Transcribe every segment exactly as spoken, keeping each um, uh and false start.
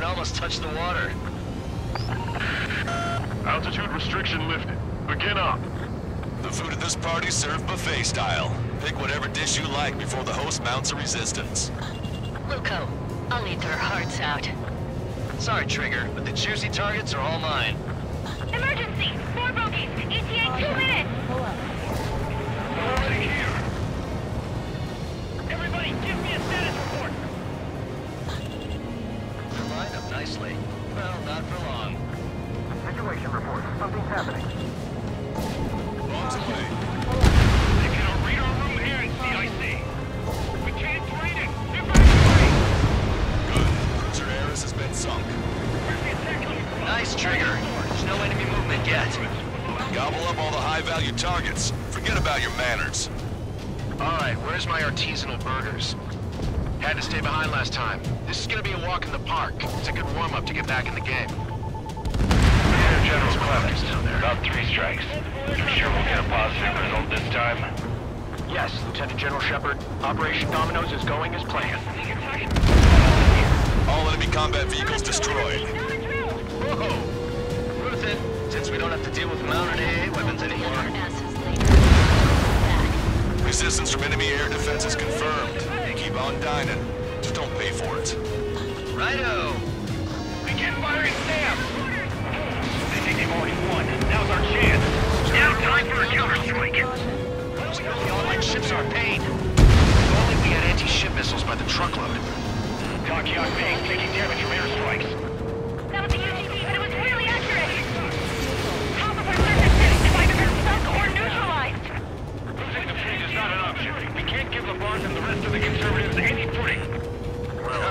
can almost touch the water. Altitude restriction lifted. Begin up. The food at this party served buffet style. Pick whatever dish you like before the host mounts a resistance. Luco, I'll eat their hearts out. Sorry, Trigger, but the juicy targets are all mine. Emergency! Four bogies! E T A two minutes! Hold up. Nobody here! Everybody, give me a status report! We're lined up nicely. Well, not for long. Situation report. Something's happening. Bombs away. They cannot read our room here in C I C. We can't read it! Evacuate! Good. Cruiser Ares has been sunk. Where's the attack coming from? Nice, Trigger. No enemy movement yet. Gobble up all the high-value targets. Forget about your manners. Alright, where's my artisanal burgers? Had to stay behind last time. This is gonna be a walk in the park. It's a good warm-up to get back in the game. Lieutenant General Clemens, about three strikes. You sure we'll get a positive result this time? Yes, Lieutenant General Shepard. Operation Dominoes is going as planned. All enemy combat vehicles destroyed. Whoa! Since we don't have to deal with mounted A A weapons anymore. Resistance from enemy air defense is confirmed. Keep on dining. Just don't pay for it. Righto! Begin firing, Sam! They think they've already won. Now's our chance. Now time for a counter-strike. The online ships are paid. If only we had anti-ship missiles by the truckload. Kakiak Bay taking damage from airstrikes. That was the U T V, but it was really accurate! How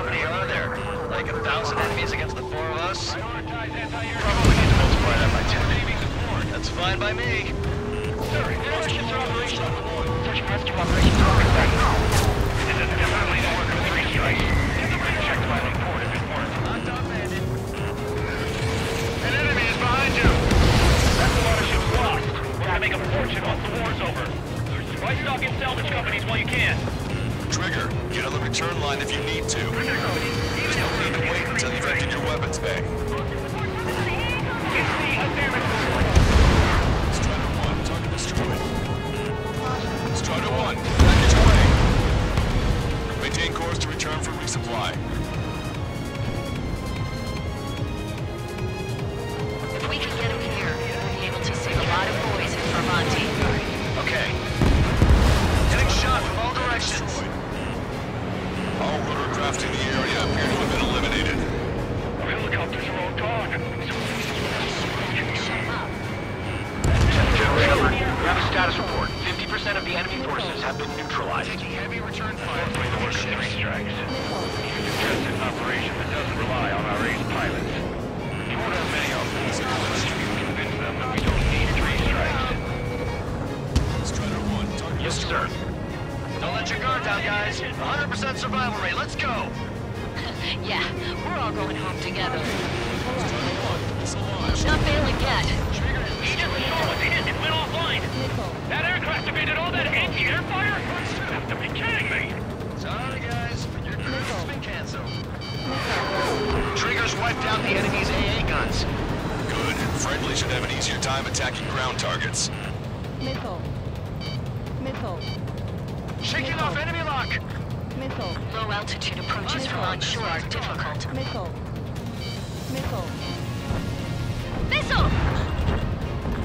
many are there? Like a thousand enemies against the four of us? Probably need to multiply that by ten. That's fine by me. Sir, airships are operational. Search and rescue operations are back now. This is definitely the work of three strikes. It's been checked by the report if it weren't. Locked up, bandit. An enemy is behind you. That's a lot of ships lost. We're gonna make a fortune once the war's over. Why stock in salvage companies while you can? Trigger, get on the return line if you need to. There's no need to wait until you've emptied your weapons bag. Strider one, target destroyed. Strider one, package away. Maintain course to return for resupply. If we can get him here, we'll be able to save a lot of boys in Vermonti. Okay. Getting shot from all directions. All rotorcraft in the area appear to have been eliminated. Our helicopters are all gone. General Shepard, we have a status report. fifty percent of the enemy forces have been neutralized. Taking heavy return fire from the work of three strikes. Just an operation that doesn't rely on our ace pilots. You won't have many on board unless you can convince them that we don't need three strikes. Strider one, yes, sir. Don't let your guard down, guys. one hundred percent survival rate. Let's go. Yeah, we're all going home together. It's not failing yet. Aegis saw what they did. It went offline. That aircraft evaded all that anti-air fire. You have to be kidding me. Sorry, guys, but your cruise has been canceled. Trigger's wiped out the enemy's A A guns. Good. Friendly should have an easier time attacking ground targets. Missile. Missile. Shaking off enemy lock! Missile. Low altitude approaches from onshore are difficult. Missile. Missile. Missile!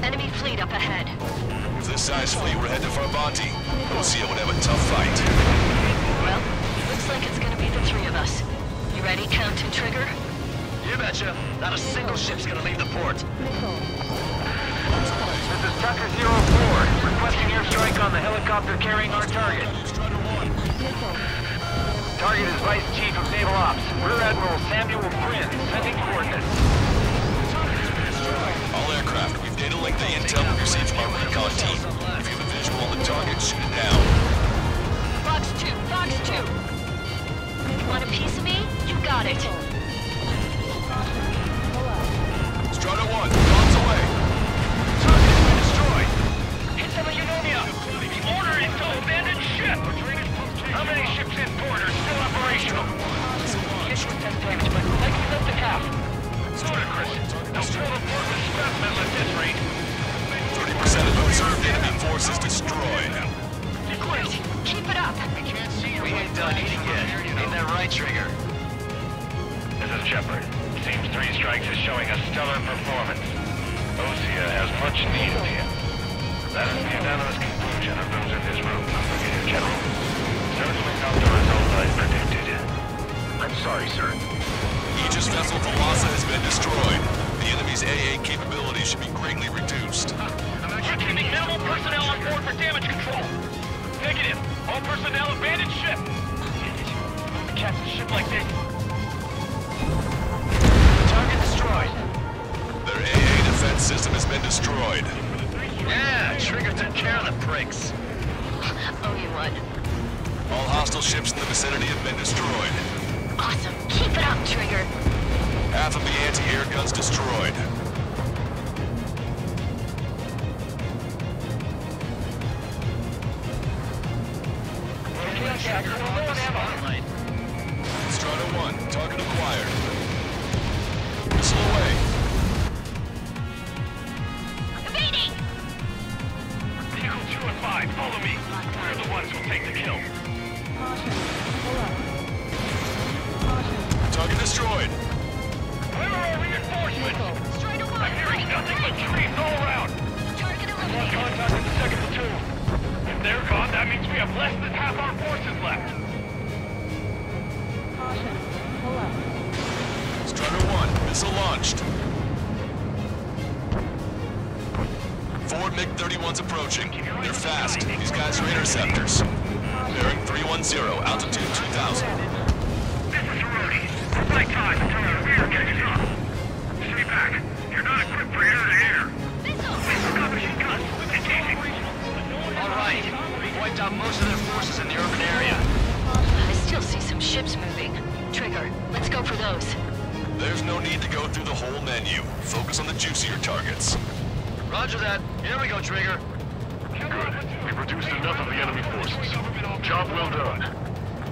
Enemy fleet up ahead. If this size fleet were headed for Bonti, Erusea would have a tough fight. Well, looks like it's gonna be the three of us. You ready, Captain Trigger? You betcha. Not a single ship's gonna leave the port. Missile. This is Tucker zero four, requesting airstrike on the helicopter carrying our target. Target is Vice Chief of Naval Ops, Rear Admiral Samuel Fryn, sending coordinates. All aircraft, we've data linked the intel we received from our recon team. If you have a visual on the target, shoot it down. Fox two, Fox two. Want a piece of me? You got it. Strider one, bombs away. Some of Eunomia! The order is to abandon ship! How many ships in port are still operational? Damage, but likely left the I can't see your we ain't done eating yet. Here, you know. Need that right trigger. This is Shepard. Seems three strikes is showing a stellar performance. Osea has much need of him. That is the unanimous conclusion of those in this room, Brigadier General. Certainly not the result I predicted. I'm sorry, sir. Aegis vessel Velasa has been destroyed. The enemy's A A capability should be greatly reduced. We're keeping minimal personnel on board for damage control. Negative. All personnel abandon ship. We catch the ship like this. Target destroyed. Their A A defense system has been destroyed. Yeah, Trigger took care of the pricks. Oh, you won. All hostile ships in the vicinity have been destroyed. Awesome. Keep it up, Trigger. Half of the anti-air guns destroyed. Strider one, target acquired. Missile away. Evading! Eagle two and five, follow me. We're the ones who take the kill. Target destroyed. Where are our reinforcements? Strider one, I'm hearing nothing but screams all around. Target eliminated. Lost contact with the second platoon. If they're gone, that means we have less than half our forces left. Caution, pull up. Strider one, missile launched. Ford MiG thirty-one's approaching. They're fast. These guys are interceptors. Bearing three one zero, altitude two thousand. This is Rudy. Flight time until our rear catches up. Stay back. You're not equipped for air-to-air. Missile gun machine guns. Engaging. Alright, we've wiped out most of their forces in the urban area. I still see some ships moving. Trigger, let's go for those. There's no need to go through the whole menu. Focus on the juicier targets. Roger that. Here we go, Trigger. Good. We've reduced enough of the enemy forces. Job well done.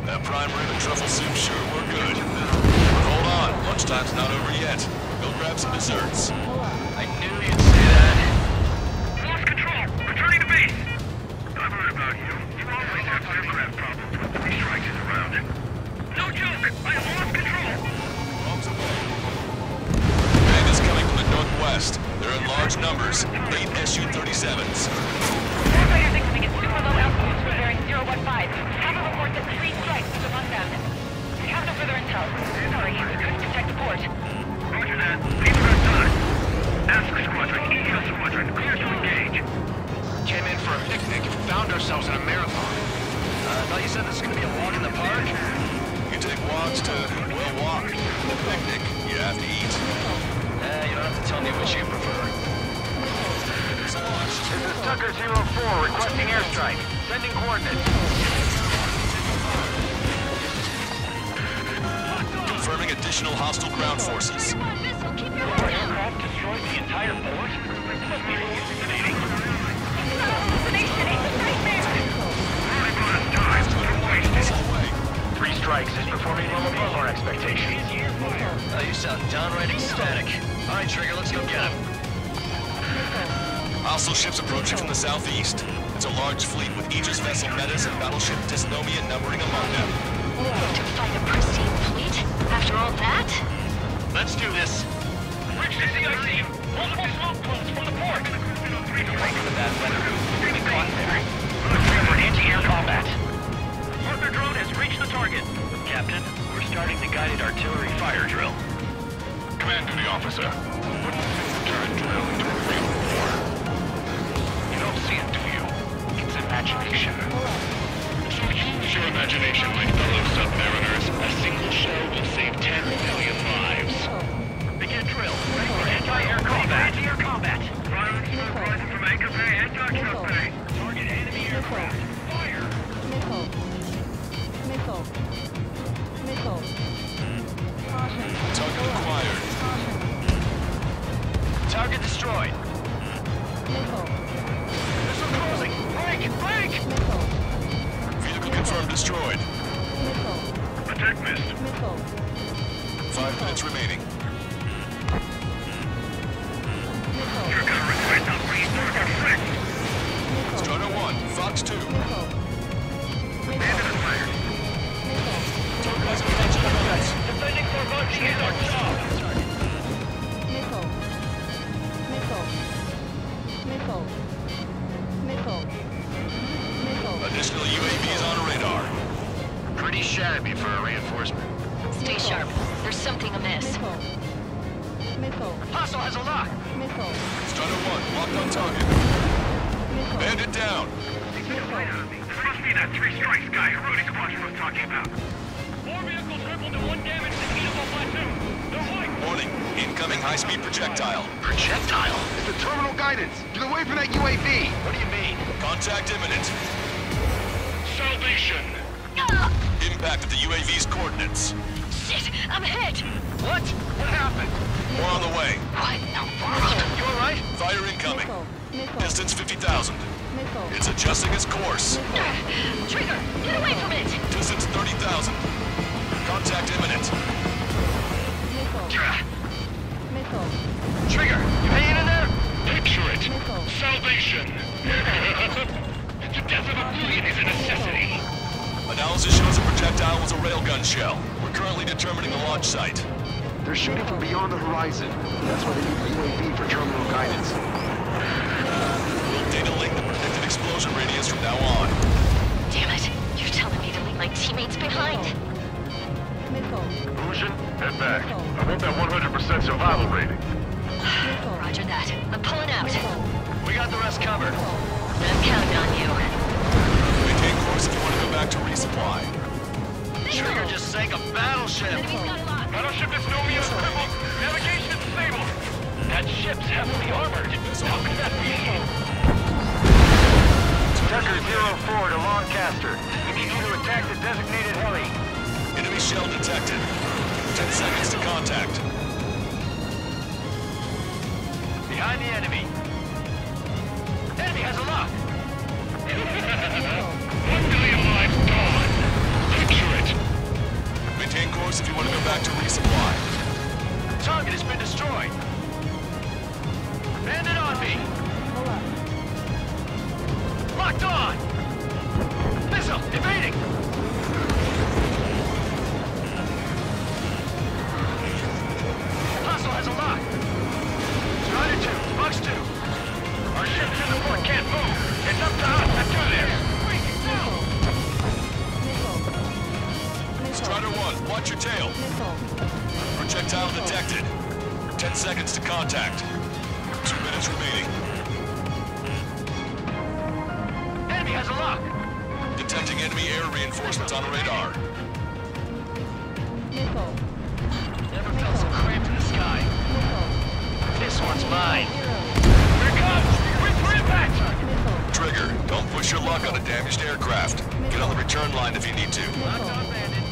That prime rib and truffle soup sure were good. But hold on, lunchtime's not over yet. Go grab some desserts. I knew you'd say that. Lost control. Returning to base. I've heard about you. You always have aircraft problems with three strikes around it. No joke! I have lost control! Command is coming from the northwest. They're in large numbers. Eight S U thirty-sevens. Starfighter six coming in super low altitude for bearing zero one five. Have a report that three strikes was among them. We have no further intel. Sorry, we couldn't protect the port. Roger that. People are done. Ask squadron, Eagle squadron, clear to engage. Came in for a picnic and found ourselves in a marathon. Uh, thought you said this was gonna be a walk in the park? You take walks to, well, walk. The picnic, you have to eat. Eh, you don't have to tell me what you prefer. This is Tucker zero four requesting airstrike. Sending coordinates. Confirming additional hostile ground forces. Your aircraft destroyed the entire port? This must be hallucinating. It's not a hallucination, it's a nightmare! We've lost time, we've wasted it. Three strikes is performing well above our expectations. Oh, you sound downright ecstatic. Alright, Trigger, let's go get him. Hostile ships approaching from the southeast. It's a large fleet with Aegis vessel Metis and battleship Dysnomia numbering among them. To fight a pristine fleet? After all that? Let's do this. Bridge to C I C! Multiple smoke plumes from the port! We're going to that weather. We're going to caught there. We're clear for anti-air combat. Partner drone has reached the target. Captain, we're starting the guided artillery fire drill. Command duty officer. What do you think the turret drill into a real war? You don't see it, do you? It's imagination. If you use your imagination, my fellow submariners, a single shell will save ten million lives. Begin drill. Ready for anti-air combat. Anti-air combat. Rising from anchor bay and touch-up bay. Target enemy aircraft. Fire! Missile. Missile. Missile. Caution. Target acquired. Caution. Target destroyed. Missile. Missile closing. Break! Break! Missile. Vehicle confirmed destroyed. Missile. Attack missed. Missile. Five minutes remaining. Your government went up reinforced our friends. Strider one, Fox two. fired me for a reinforcement. Stay sharp. There's something amiss. Hostile has a lock! Strider one, locked on target. Bandit down! It must be that three strikes guy Erusea squadron was talking about. Four vehicles crippled and one damaged to Eagle Platoon. They're white! Warning, incoming high-speed projectile. Projectile? It's the terminal guidance. Get away from that U A V! What do you mean? Contact imminent. Salvation! Impact at the U A V's coordinates. Shit! I'm hit! What? What happened? More on the way. What in the world? You alright? Fire incoming. Missile. Distance fifty thousand. It's adjusting its course. Missile. Trigger! Get away from it! Distance thirty thousand. Contact imminent. Missile. Trigger! You hanging in there? Picture it! Missile. Salvation! The death of a million is a necessity! Analysis shows the projectile was a railgun shell. We're currently determining the launch site. They're shooting from beyond the horizon. That's why they need the U A V for terminal guidance. We'll data link the predicted explosion radius from now on. Damn it! You're telling me to leave my teammates behind? Illusion, head back. I want that one hundred percent survival rating. Roger that. I'm pulling out. We got the rest covered. I'm counting on you. Take course if you want to go back to resupply. Trigger just sank a battleship! Battleship Dysnomia is crippled! Navigation is disabled! That ship's heavily armored! How could that be? Tucker zero four to Lancaster. You need to attack the designated heli. Enemy shell detected. Ten seconds to contact. Behind the enemy! Enemy has a lock! One million lives gone! Picture it! Maintain course if you want to go back to resupply. Target has been destroyed! Bandit on me! Locked on! Missile! Evading! Hostile has a lock! Strider two, box two! Our ships in the port can't move! It's up to us to do this! Strider one, watch your tail! Projectile detected. Ten seconds to contact. Two minutes remaining. Enemy has a lock! Detecting enemy air reinforcements on radar. Never felt so cramped in the sky. This one's mine! Here it comes! Impact. Trigger, don't push your luck on a damaged aircraft. Get on the return line if you need to. Locked on, bandit.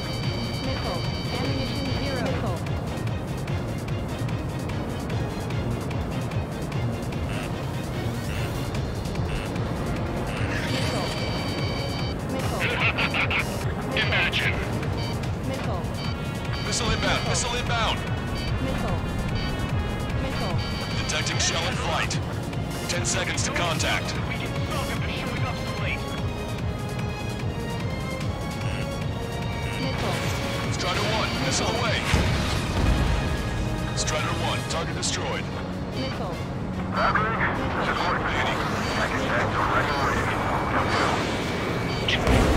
Ammunition zero. Imagine. Missile. Missile inbound. Missile inbound. Missile. Missile. Detecting shell in flight. Ten seconds to contact. We can stop him from showing up so late. Missile. Strider one, missile away. Strider one, target destroyed. Missile. Robert, this is work meeting. I can back to right away. Come through.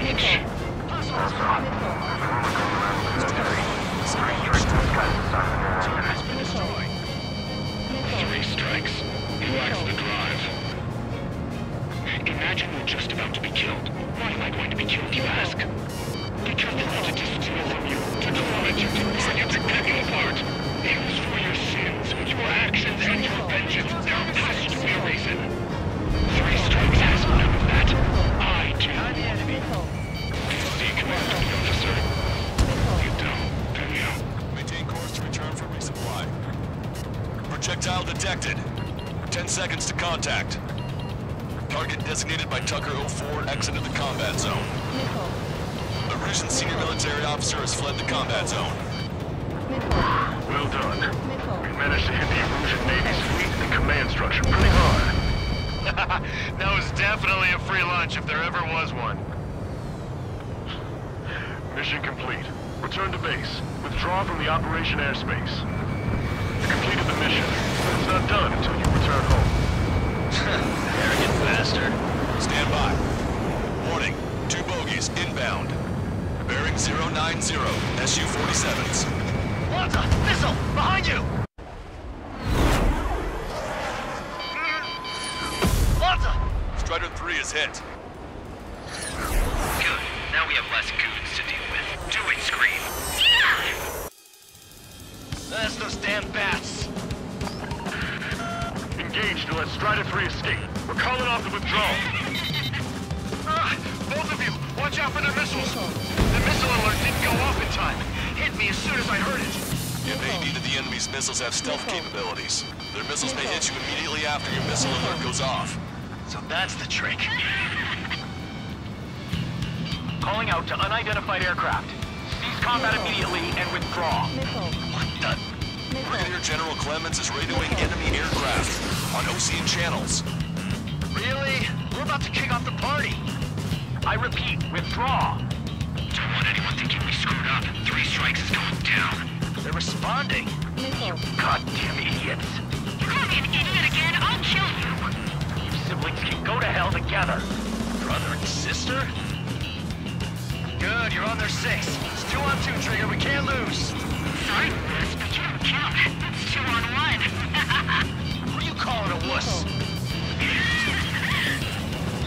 Missile. Missile. Missile. Three strikes. He lacks the drive. Imagine we're just about to be killed. Why am I going to be killed, you ask? Because they wanted to steal from you, to torment you, to burn you, to cut you apart. It was for your sins, your actions, and your vengeance. There has to be a reason. Three strikes has none of that. I do. Do you see, Commanding Officer? You don't, do you? Maintain course to return for resupply. Projectile detected. Ten seconds to contact. Target designated by Tucker zero four, exit of the combat zone. A Russian senior military officer has fled the combat zone. Well done. We managed to hit the Russian Navy's fleet and command structure pretty hard. That was definitely a free lunch if there ever was one. Mission complete. Return to base. Withdraw from the operation airspace. Completed the mission, but it's not done until you return home. Arrogant bastard. Stand by. Warning, two bogeys inbound. zero nine zero, S U forty-sevens. Velasa, missile, behind you! Velasa! Strider three is hit. Good, now we have less goons to deal with. Do it, Scream! Yeah! That's those damn bats! Engage to let Strider three escape. We're calling off the withdrawal. Both of you, watch out for their missiles! The missile alert didn't go off in time. Hit me as soon as I heard it. It may be that the enemy's missiles have stealth capabilities. Their missiles may hit you immediately after your missile alert goes off. So that's the trick. Calling out to unidentified aircraft. Cease combat immediately and withdraw. What the? Brigadier General Clemens is radioing enemy aircraft on Ocean channels. Really? We're about to kick off the party. I repeat, withdraw. Don't want anyone thinking we screwed up. Three strikes is going down. They're responding. You goddamn idiots. You call me an idiot again, I'll kill you. You siblings can go to hell together. Brother and sister? Good, you're on their six. It's two on two, Trigger. We can't lose. Sorry, miss, but you don't count. It's two on one. Who are you calling a wuss?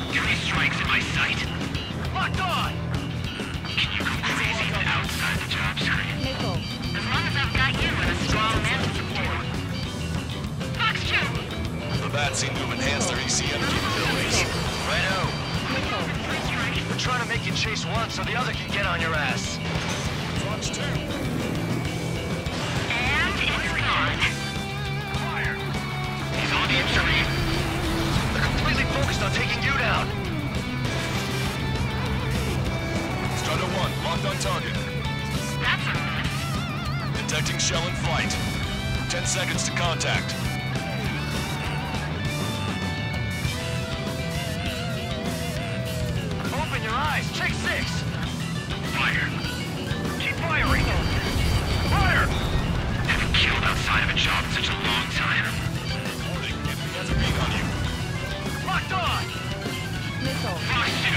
Three strikes in my sight. Locked on! Can you go crazy and outside the job screen? Nickel. As long as I've got you and a strong man to support. Fox two! The bats seem to have enhanced their E C M capabilities. Righto. Nickel. Three strikes. We're trying to make you chase one so the other can get on your ass. Fox two. And it's gone. Fire. He's on the injury. They're completely focused on taking you down. Strider one, locked on target. That's a miss. Detecting shell in flight. Ten seconds to contact. Open your eyes. Check six. Fire. Keep firing. Fire. Haven't killed outside of a job in such a long time. Warning, if he has a beam on you. Locked on. Missile. Fox two.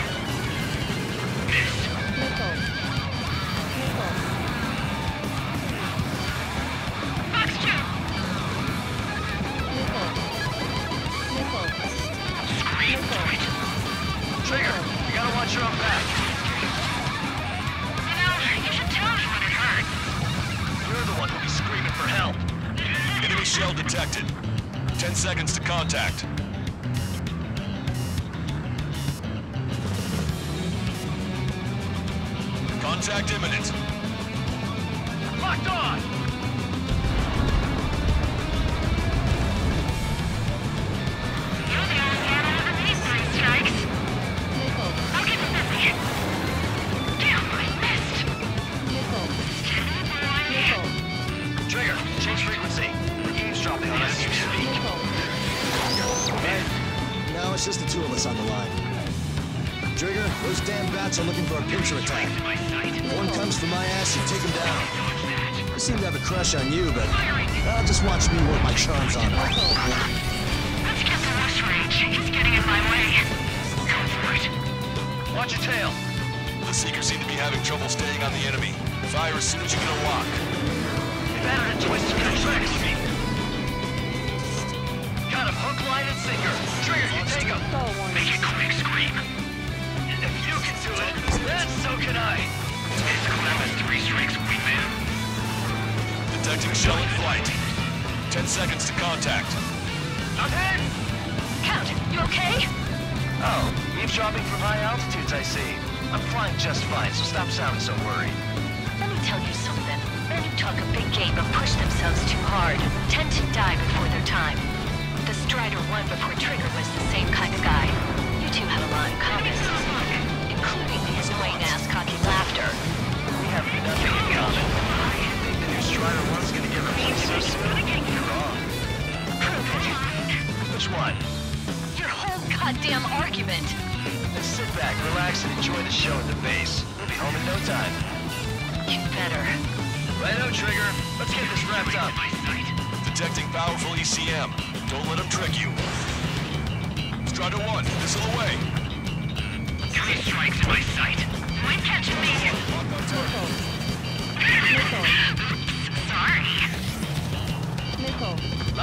Miss. Nickel. Nickel. Fox two! Nickel. Nickel. Scream point! Trigger, you gotta watch your own back. You know, you should tell me when it hurts. You're the one who'll be screaming for help. Enemy shell detected. Ten seconds to contact. Contact imminent. Locked on! You're the only man I've ever made three strikes. Nickel. I'll give it nothing. Damn, I missed! Nickel. Nickel. Trigger, change frequency. The game's dropping on us. Nickel. Now it's just the two of us on the line. Trigger, those damn bats are looking for a pincher attack. If one comes for my ass, you take him down. I seem to have a crush on you, but uh, just watch me work my charms on her. Let's get the rush rage. It's getting in my way. Go for it. Watch your tail. The Seekers seem to be having trouble staying on the enemy. Fire as soon as you can lock. They've added a twist to their tracks. Got him hook, line, and sinker. Trigger, you take him. Make it quick, Scream. That's so can I. It's Clemens, three strikes, we win. Detecting shell in flight. Ten seconds to contact. Not hit! Captain, you okay? Oh, you're dropping from high altitudes, I see. I'm flying just fine, so stop sounding so worried. Let me tell you something. Men who talk a big game but push themselves too hard tend to die before their time. The Strider one before Trigger was the same kind of guy. You two have a lot in common. Including the annoying-ass cocky laughter. We have nothing in common. I think the new Strider one's gonna give a piece so soon. You're wrong. Prove it. Which one? Your whole goddamn argument. Now sit back, relax, and enjoy the show at the base. We'll be home in no time. You better. Righto, Trigger. Let's get this wrapped up. Detecting powerful E C M. Don't let them trick you. Strider one, missile away. Three strikes in my sight. When catching me?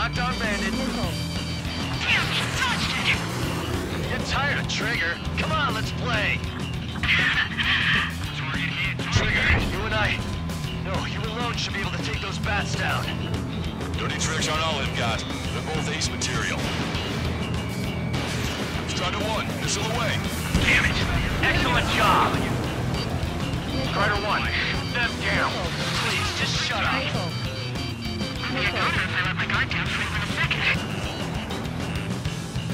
Locked on bandit. Damn, you dodged it! Get tired of Trigger. Come on, let's play. Trigger, you and I... No, you alone should be able to take those bats down. Dirty tricks on all of them guys. They're both ace material. Strider one, missile away. Damn it! Excellent job! Strider one, shoot them down. Please, just shut up. I'll be a goner if I let my guard down for even a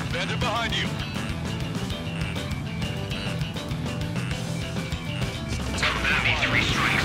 second. Bandit behind you. Enemy three strikes.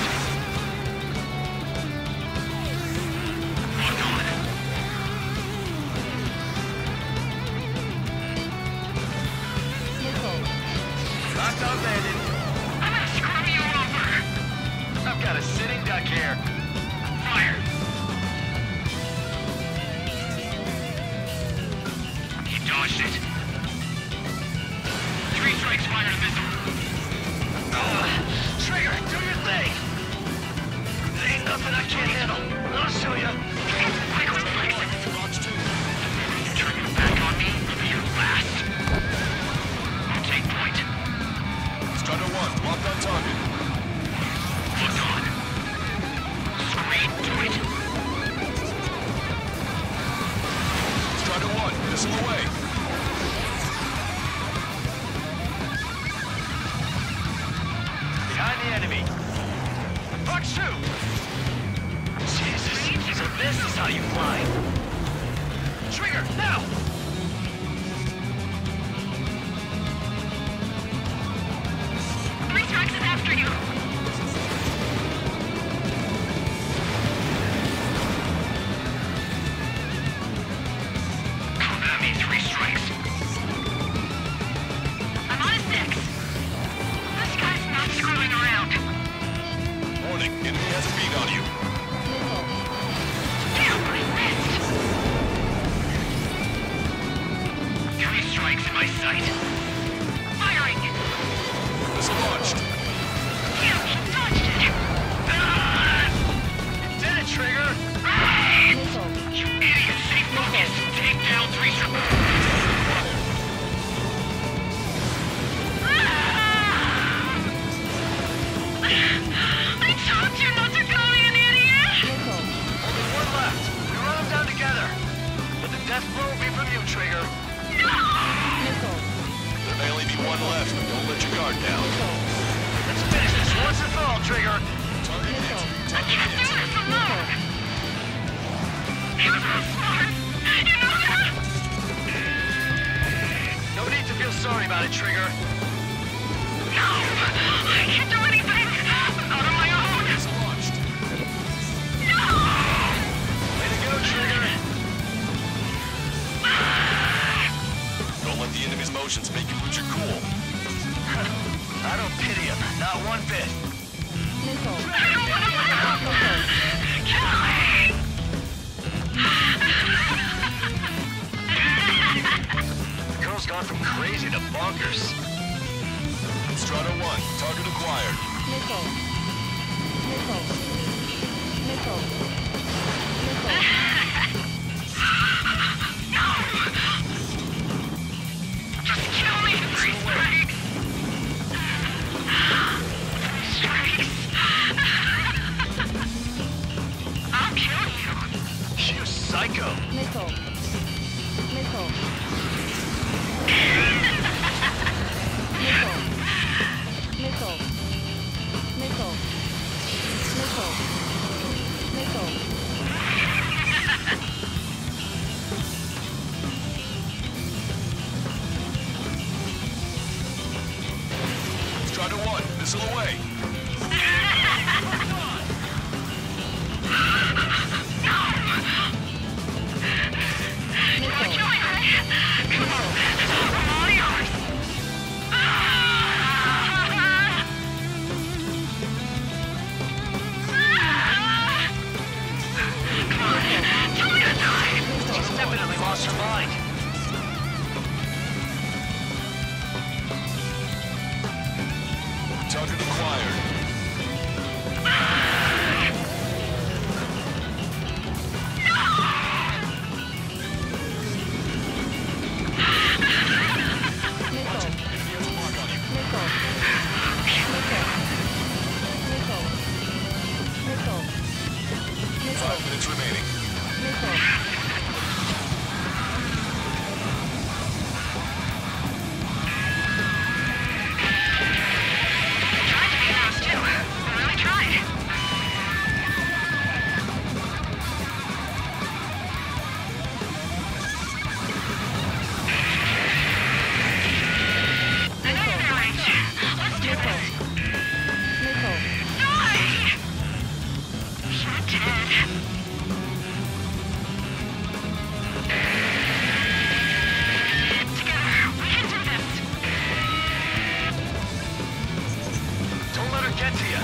gets here.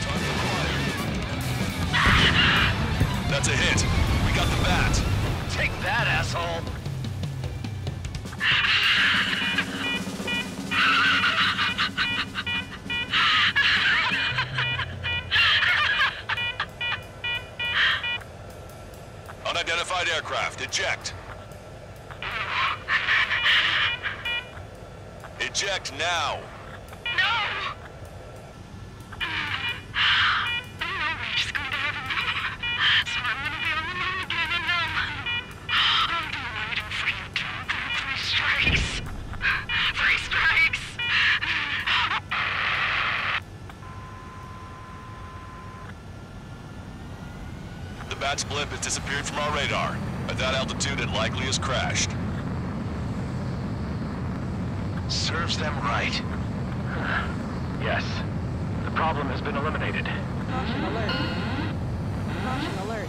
Target acquired. That's a hit. We got the bat. Take that, asshole. Unidentified aircraft, eject. Eject now. No! I just going to heaven. So I'm going to be on the moon again in no month. I'll be waiting for you to go three strikes. Three strikes! The bat's blimp has disappeared from our radar. At that altitude, it likely has crashed. Serves them right. Yes. The problem has been eliminated. Caution alert. Caution alert.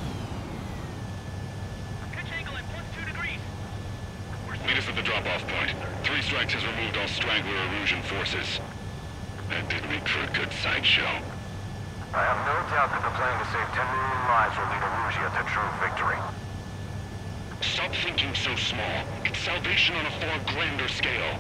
Pitch angle at plus two degrees. Meet us at the drop-off point. Three strikes has removed all Strangler Erusian forces. That did make for a good sideshow. I have no doubt that the plan to save ten million lives will lead Erusia to true victory. Stop thinking so small. It's salvation on a far grander scale.